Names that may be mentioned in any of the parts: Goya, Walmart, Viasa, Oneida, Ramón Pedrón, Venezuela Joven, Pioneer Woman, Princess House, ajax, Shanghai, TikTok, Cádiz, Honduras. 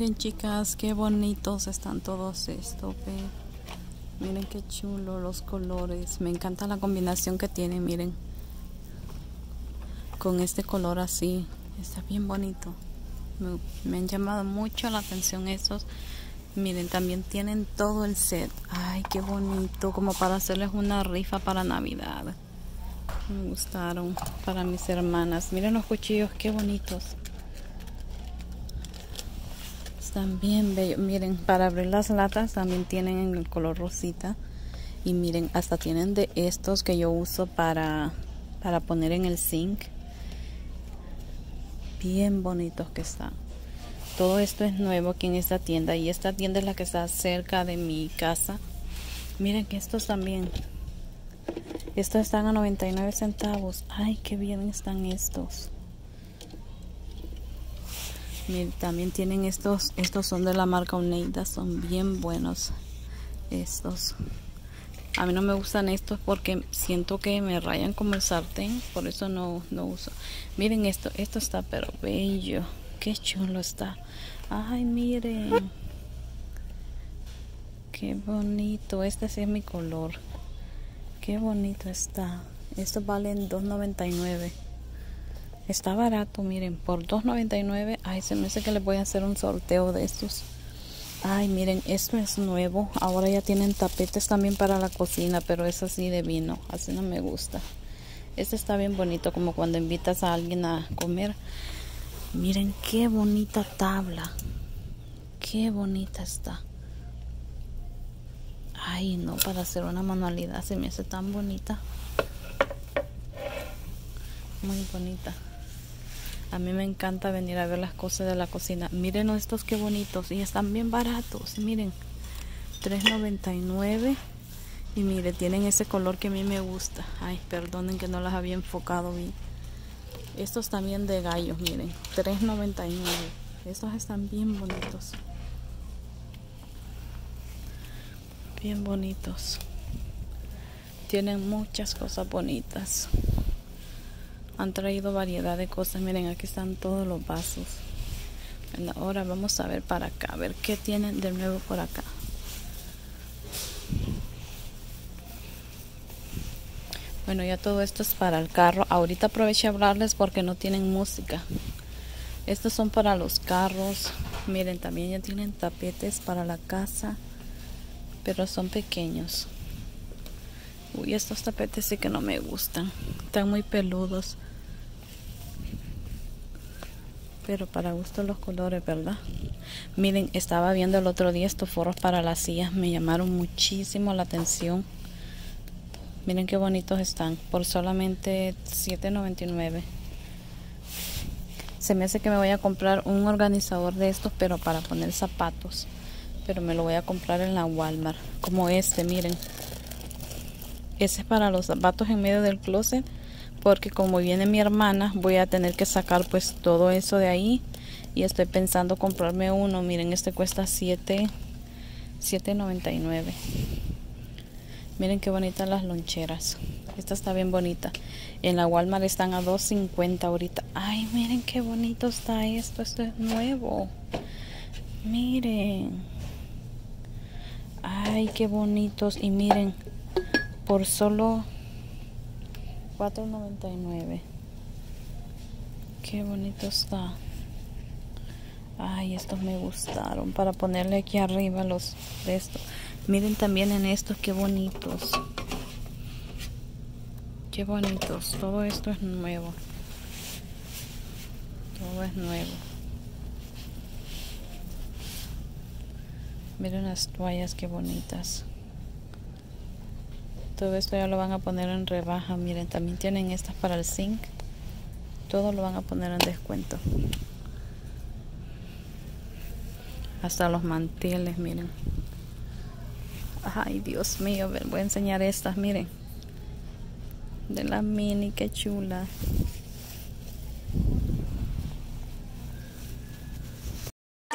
Miren, chicas, qué bonitos están todos estos, ve. Miren qué chulo los colores. Me encanta la combinación que tiene, miren. Con este color así. Está bien bonito. Me han llamado mucho la atención estos. Miren, también tienen todo el set. Ay, qué bonito. Como para hacerles una rifa para Navidad. Me gustaron para mis hermanas. Miren los cuchillos, qué bonitos. Están bien bellos. Miren, para abrir las latas también tienen el color rosita. Y miren, hasta tienen de estos que yo uso para poner en el zinc. Bien bonitos que están. Todo esto es nuevo aquí en esta tienda. Y esta tienda es la que está cerca de mi casa. Miren que estos también. Estos están a 99 centavos. Ay, qué bien están estos. Miren, también tienen estos. Estos son de la marca Oneida. Son bien buenos estos. A mí no me gustan estos porque siento que me rayan como el sartén. Por eso no uso. Miren esto. Esto está pero bello. Qué chulo está. Ay, miren. Qué bonito. Este sí es mi color. Qué bonito está. Estos valen $2.99. Está barato, miren. Por $2.99. Ay, se me hace que les voy a hacer un sorteo de estos. Ay, miren. Esto es nuevo. Ahora ya tienen tapetes también para la cocina. Pero es así de vino. Así no me gusta. Este está bien bonito. Como cuando invitas a alguien a comer. Miren qué bonita tabla. Qué bonita está. Ay, no, para hacer una manualidad se me hace tan bonita. Muy bonita. A mí me encanta venir a ver las cosas de la cocina. Miren estos qué bonitos. Y están bien baratos. Miren. $3.99. Y miren, tienen ese color que a mí me gusta. Ay, perdonen que no las había enfocado bien. Estos también de gallos, miren, $3.99. Estos están bien bonitos. Bien bonitos. Tienen muchas cosas bonitas. Han traído variedad de cosas. Miren, aquí están todos los vasos. Ahora vamos a ver para acá. A ver qué tienen de nuevo por acá. Bueno, ya todo esto es para el carro. Ahorita aproveché a hablarles porque no tienen música. Estos son para los carros. Miren, también ya tienen tapetes para la casa. Pero son pequeños. Uy, estos tapetes sí que no me gustan. Están muy peludos. Pero para gusto los colores, ¿verdad? Miren, estaba viendo el otro día estos forros para las sillas. Me llamaron muchísimo la atención. Miren qué bonitos están. Por solamente $7.99. Se me hace que me voy a comprar un organizador de estos. Pero para poner zapatos. Pero me lo voy a comprar en la Walmart. Como este, miren. Ese es para los zapatos en medio del closet. Porque como viene mi hermana, voy a tener que sacar pues todo eso de ahí. Y estoy pensando comprarme uno. Miren, este cuesta $7.99. Miren qué bonitas las loncheras. Esta está bien bonita. En la Walmart están a $2.50 ahorita. Ay, miren qué bonito está esto. Esto es nuevo. Miren. Ay, qué bonitos. Y miren, por solo $4.99. Qué bonito está. Ay, estos me gustaron. Para ponerle aquí arriba los de estos. Miren también en estos, qué bonitos. Qué bonitos. Todo esto es nuevo. Todo es nuevo. Miren las toallas, qué bonitas. Todo esto ya lo van a poner en rebaja. Miren, también tienen estas para el zinc. Todo lo van a poner en descuento. Hasta los manteles, miren. Ay, Dios mío, voy a enseñar estas, miren. De la mini, qué chula.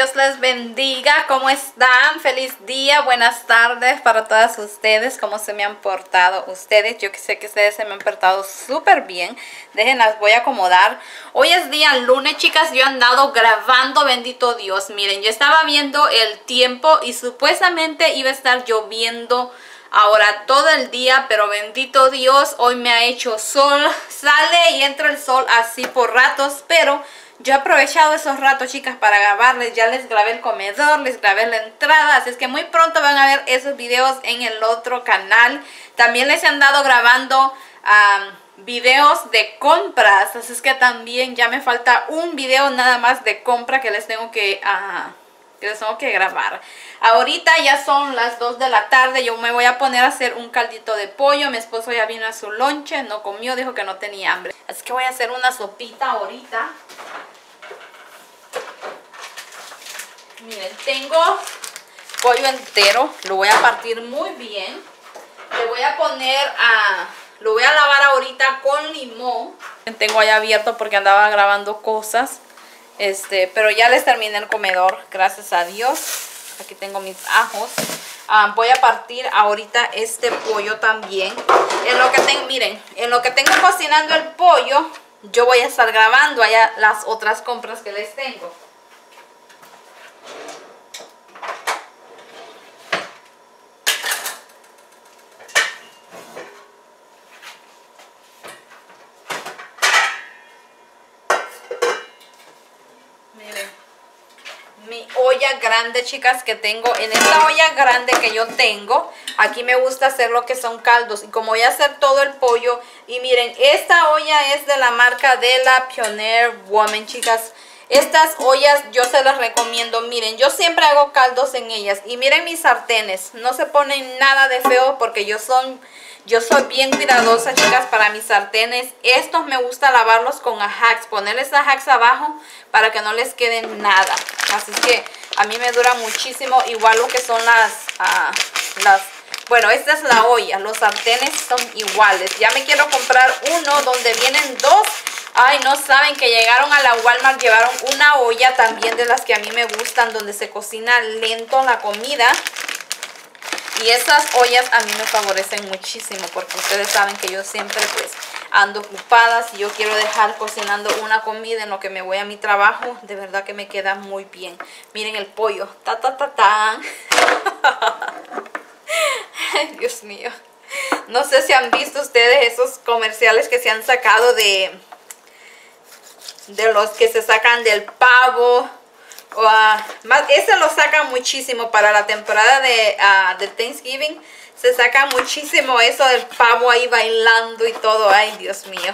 Dios les bendiga. ¿Cómo están? Feliz día, buenas tardes para todas ustedes. ¿Cómo se me han portado ustedes? Yo sé que ustedes se me han portado súper bien. Déjenlas, voy a acomodar. Hoy es día lunes, chicas. Yo he andado grabando, bendito Dios. Miren, yo estaba viendo el tiempo y supuestamente iba a estar lloviendo ahora todo el día, pero bendito Dios, hoy me ha hecho sol. Sale y entra el sol así por ratos, pero yo he aprovechado esos ratos, chicas, para grabarles. Ya les grabé el comedor, les grabé la entrada. Así es que muy pronto van a ver esos videos en el otro canal. También les he andado grabando videos de compras. Así es que también ya me falta un video nada más de compra que les tengo que grabar. Ahorita ya son las 2 de la tarde. Yo me voy a poner a hacer un caldito de pollo. Mi esposo ya vino a su lonche, no comió, dijo que no tenía hambre. Así que voy a hacer una sopita ahorita. Miren, tengo pollo entero, lo voy a partir muy bien. Le voy a poner lo voy a lavar ahorita con limón. Tengo ahí abierto porque andaba grabando cosas. Pero ya les terminé el comedor, gracias a Dios. Aquí tengo mis ajos. Voy a partir ahorita este pollo también. En lo que tengo, miren, en lo que tengo cocinando el pollo, yo voy a estar grabando allá las otras compras que les tengo. Mi olla grande, chicas, que tengo. En esta olla grande que yo tengo, aquí me gusta hacer lo que son caldos. Y como voy a hacer todo el pollo. Y miren, esta olla es de la marca de la Pioneer Woman, chicas. Estas ollas yo se las recomiendo. Miren, yo siempre hago caldos en ellas. Y miren mis sartenes. No se ponen nada de feo porque yo soy bien cuidadosa, chicas, para mis sartenes. Estos me gusta lavarlos con ajax, ponerles ajax abajo para que no les quede nada. Así que a mí me dura muchísimo. Igual lo que son las... Bueno, esta es la olla. Los sartenes son iguales. Ya me quiero comprar uno donde vienen dos. Ay, no saben que llegaron a la Walmart, llevaron una olla también de las que a mí me gustan, donde se cocina lento la comida. Y esas ollas a mí me favorecen muchísimo porque ustedes saben que yo siempre pues ando ocupada. Si yo quiero dejar cocinando una comida en lo que me voy a mi trabajo, de verdad que me queda muy bien. Miren el pollo. Ta ta ta tan. Ay, Dios mío. No sé si han visto ustedes esos comerciales que se han sacado de los que se sacan del pavo. Ese lo sacan muchísimo para la temporada de Thanksgiving. Se saca muchísimo eso del pavo ahí bailando y todo. Ay, Dios mío.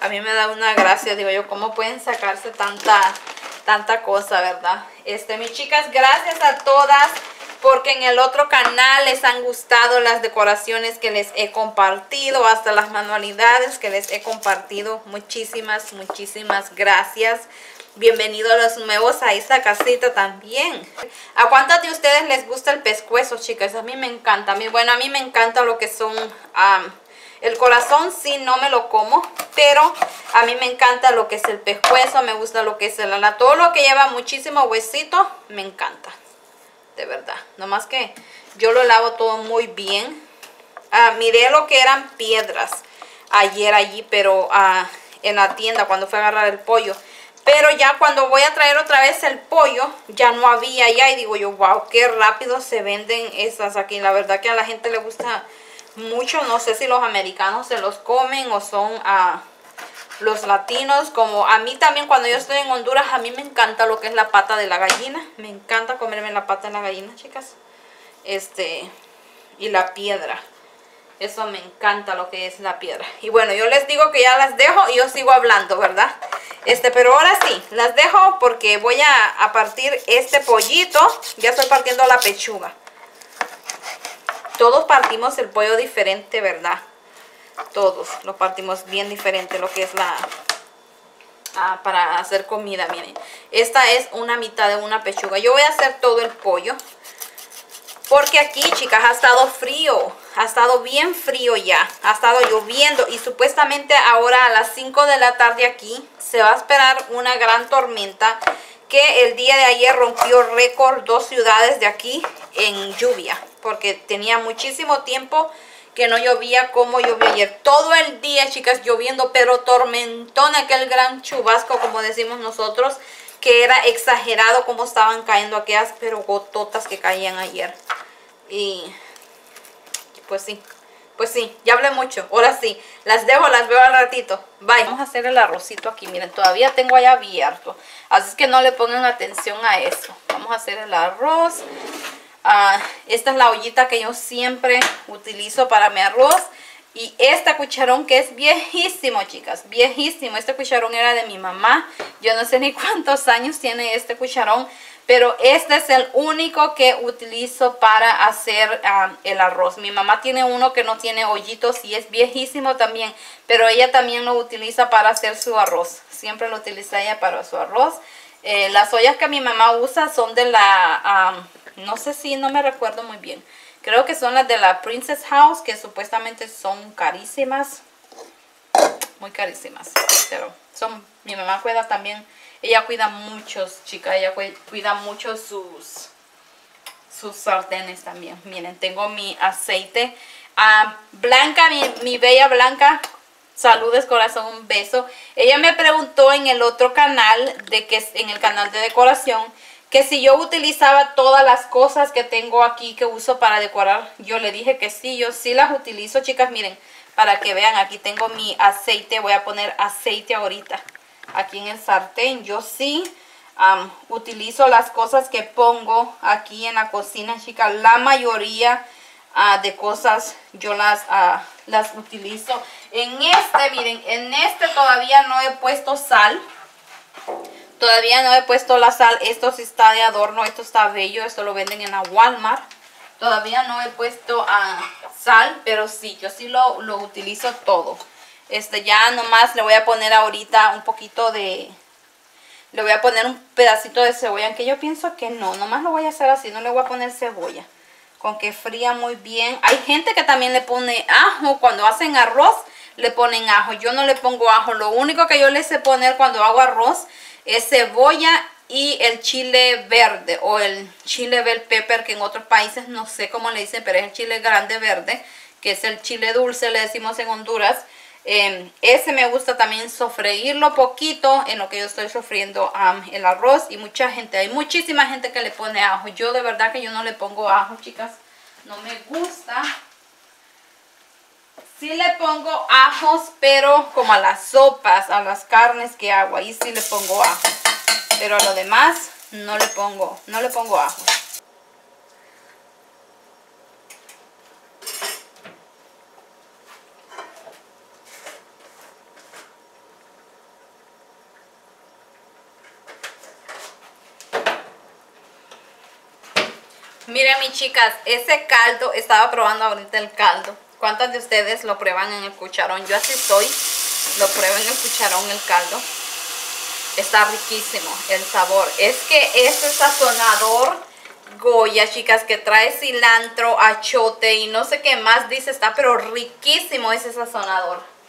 A mí me da una gracia. Digo yo, ¿cómo pueden sacarse tanta cosa, verdad? Mis chicas, gracias a todas. Porque en el otro canal les han gustado las decoraciones que les he compartido. Hasta las manualidades que les he compartido. Muchísimas, muchísimas gracias. Bienvenidos a los nuevos a esta casita también. ¿A cuántas de ustedes les gusta el pescuezo, chicas? A mí me encanta. Bueno, a mí me encanta lo que son... el corazón sí no me lo como, pero a mí me encanta lo que es el pescuezo. Me gusta lo que es el ala. Todo lo que lleva muchísimo huesito, me encanta. De verdad, nomás que yo lo lavo todo muy bien. Miré lo que eran piedras ayer allí, pero en la tienda cuando fue a agarrar el pollo. Pero ya cuando voy a traer otra vez el pollo, ya no había ya. Y digo yo, wow, qué rápido se venden esas aquí. La verdad que a la gente le gusta mucho. No sé si los americanos se los comen o son... los latinos, como a mí también cuando yo estoy en Honduras, a mí me encanta lo que es la pata de la gallina. Me encanta comerme la pata de la gallina, chicas. Y la piedra. Eso me encanta lo que es la piedra. Y bueno, yo les digo que ya las dejo y yo sigo hablando, ¿verdad? Pero ahora sí, las dejo porque voy a partir este pollito. Ya estoy partiendo la pechuga. Todos partimos el pollo diferente, ¿verdad? Todos lo partimos bien diferente lo que es la para hacer comida. Miren, esta es una mitad de una pechuga. Yo voy a hacer todo el pollo porque aquí, chicas, ha estado frío, ha estado bien frío ya, ha estado lloviendo y supuestamente ahora a las 5 de la tarde aquí se va a esperar una gran tormenta que el día de ayer rompió récord dos ciudades de aquí en lluvia, porque tenía muchísimo tiempo que no llovía como llovió ayer. Todo el día, chicas, lloviendo, pero tormentón, aquel gran chubasco, como decimos nosotros, que era exagerado como estaban cayendo aquellas pero gototas que caían ayer. Y pues sí, ya hablé mucho. Ahora sí, las dejo, las veo al ratito. Bye. Vamos a hacer el arrocito aquí. Miren, todavía tengo allá abierto, así es que no le pongan atención a eso. Vamos a hacer el arroz. Esta es la ollita que yo siempre utilizo para mi arroz. Y este cucharón que es viejísimo, chicas, viejísimo. Este cucharón era de mi mamá. Yo no sé ni cuántos años tiene este cucharón, pero este es el único que utilizo para hacer el arroz. Mi mamá tiene uno que no tiene hoyitos y es viejísimo también, pero ella también lo utiliza para hacer su arroz. Siempre lo utiliza ella para su arroz. Las ollas que mi mamá usa son de la... no sé si, no me recuerdo muy bien. Creo que son las de la Princess House, que supuestamente son carísimas. Muy carísimas. Pero son... Mi mamá cuida también... Ella cuida muchos, chicas. Ella cuida mucho sus sartenes también. Miren, tengo mi aceite. Blanca, mi bella Blanca. Saludes, corazón, un beso. Ella me preguntó en el otro canal, en el canal de decoración, que si yo utilizaba todas las cosas que tengo aquí que uso para decorar. Yo le dije que sí, yo sí las utilizo, chicas. Miren, para que vean, aquí tengo mi aceite. Voy a poner aceite ahorita aquí en el sartén. Yo sí utilizo las cosas que pongo aquí en la cocina, chicas. La mayoría de cosas yo las utilizo. En este, miren, en este todavía no he puesto sal. Todavía no he puesto la sal. Esto sí está de adorno. Esto está bello. Esto lo venden en la Walmart. Todavía no he puesto sal. Pero sí, yo sí lo utilizo todo. Ya nomás le voy a poner ahorita un poquito de... Le voy a poner un pedacito de cebolla. Aunque yo pienso que no. Nomás lo voy a hacer así. No le voy a poner cebolla. Con que fría muy bien. Hay gente que también le pone ajo. Cuando hacen arroz le ponen ajo. Yo no le pongo ajo. Lo único que yo le sé poner cuando hago arroz es cebolla y el chile verde o el chile bell pepper, que en otros países no sé cómo le dicen, pero es el chile grande verde, que es el chile dulce, le decimos en Honduras. Ese me gusta también sofreírlo poquito en lo que yo estoy sofriendo el arroz. Y mucha gente, hay muchísima gente que le pone ajo. Yo de verdad que yo no le pongo ajo, chicas, no me gusta. Sí le pongo ajos, pero como a las sopas, a las carnes que hago, ahí sí le pongo ajo. Pero a lo demás no le pongo ajo. Miren, mis chicas, ese caldo, estaba probando ahorita el caldo. ¿Cuántas de ustedes lo prueban en el cucharón? Yo así soy, lo pruebo en el cucharón, el caldo. Está riquísimo el sabor. Es que este sazonador Goya, chicas, que trae cilantro, achiote y no sé qué más dice, está pero riquísimo ese sazonador.